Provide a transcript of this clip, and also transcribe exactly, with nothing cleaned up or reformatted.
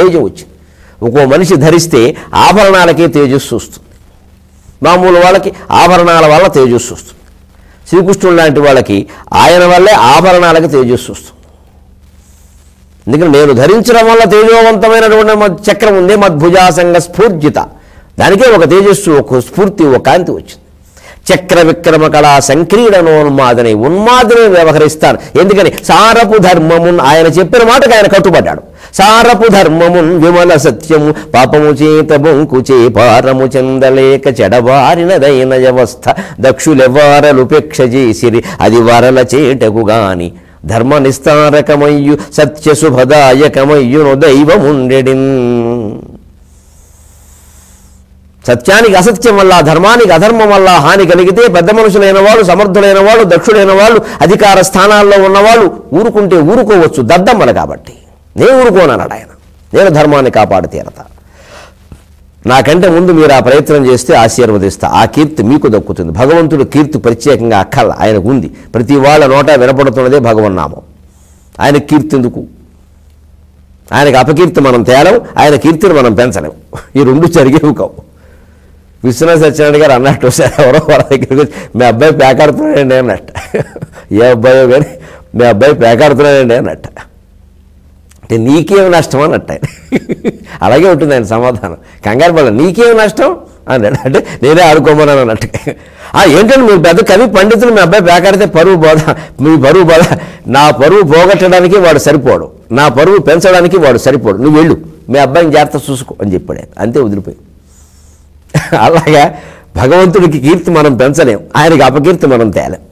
తేజం వచ్చింది. ఇంకో మనిషి ధరిస్తే ఆభరణాలకే తేజస్సు వస్తుంది. మామూలు వాళ్ళకి ఆభరణాల వల్ల తేజస్సు వస్తుంది. శ్రీకృష్ణుడు లాంటి వాళ్ళకి ఆయన వల్లే ఆభరణాలకి తేజస్సు వస్తుంది. ఎందుకంటే నేను ధరించడం వల్ల తేజవంతమైనటువంటి చక్రం ఉంది, మద్భుజాసంగ స్ఫూర్జిత, దానికే ఒక తేజస్సు, ఒక స్ఫూర్తి, ఒక కాంతి వచ్చింది. చక్ర విక్రమ కళా సంక్రీడనోన్మాదని, ఉన్మాదని వ్యవహరిస్తాను. ఎందుకని సారపు ధర్మమున్ ఆయన చెప్పిన మాటకు ఆయన కట్టుబడ్డాడు. సారపు ధర్మమున్ విమల సత్యము పాపము చేత బొంకుచే పారము చెందలేక చెడవారినదైన వ్యవస్థ దక్షులెవారలుపేక్ష చేసిరి అది వరల చేటకు గాని ధర్మ నిస్తారకమయ్యు సత్యశుభదాయకమయ్యును దైవముండెడిన్. సత్యానికి అసత్యం వల్ల, ధర్మానికి అధర్మం వల్ల హాని కలిగితే పెద్ద మనుషులైన వాళ్ళు, సమర్థులైన వాళ్ళు, దక్షులైన వాళ్ళు, అధికార స్థానాల్లో ఉన్నవాళ్ళు ఊరుకుంటే ఊరుకోవచ్చు. దద్దమ్మలు కాబట్టి నేను ఊరుకోనన్నాడు ఆయన. నేను ధర్మాన్ని కాపాడు తీరతా, నాకంటే ముందు మీరు ఆ ప్రయత్నం చేస్తే ఆశీర్వదిస్తా, ఆ కీర్తి మీకు దక్కుతుంది. భగవంతుడు కీర్తి ప్రత్యేకంగా అక్కర్ల, ఆయనకు ఉంది. ప్రతి వాళ్ళ నోట వినపడుతున్నదే భగవన్నామం. ఆయన కీర్తి ఎందుకు? ఆయనకు అపకీర్తి మనం తేలం, ఆయన కీర్తిని మనం పెంచలేము. ఈ రెండు జరిగేవి కావు. విశ్వనాథ్ సత్యనారాయణ గారు అన్నట్టు సార్, ఎవరో వాళ్ళ దగ్గరికి వచ్చి మీ అబ్బాయి పేకాడుతున్నాడండి అన్నట్ట. ఏ అబ్బాయో కానీ మీ అబ్బాయి పేకాడుతున్నాడండి అన్నట్ట. అంటే నీకేమి నష్టం అన్నట్ట. అలాగే ఉంటుంది ఆయన సమాధానం. కంగారు పడ, నీకేమి నష్టం అన్నాడు. అంటే నేనే ఆడుకోమన్నాను అన్నట్టు. ఏంటంటే మీ పెద్ద కవి పండితులు, మీ అబ్బాయి పేకాడితే పరువు బోధ, మీ పరువు బోధ. నా పరువు పోగొట్టడానికి వాడు సరిపోడు, నా పరువు పెంచడానికి వాడు సరిపోడు. నువ్వు వెళ్ళు, మీ అబ్బాయిని జాగ్రత్త చూసుకో అని చెప్పాడు ఆయన. అంతే, వదిలిపోయి. అలాగా భగవంతుడికి కీర్తి మనం పెంచలేం, ఆయనకి అపకీర్తి మనం తేలేం.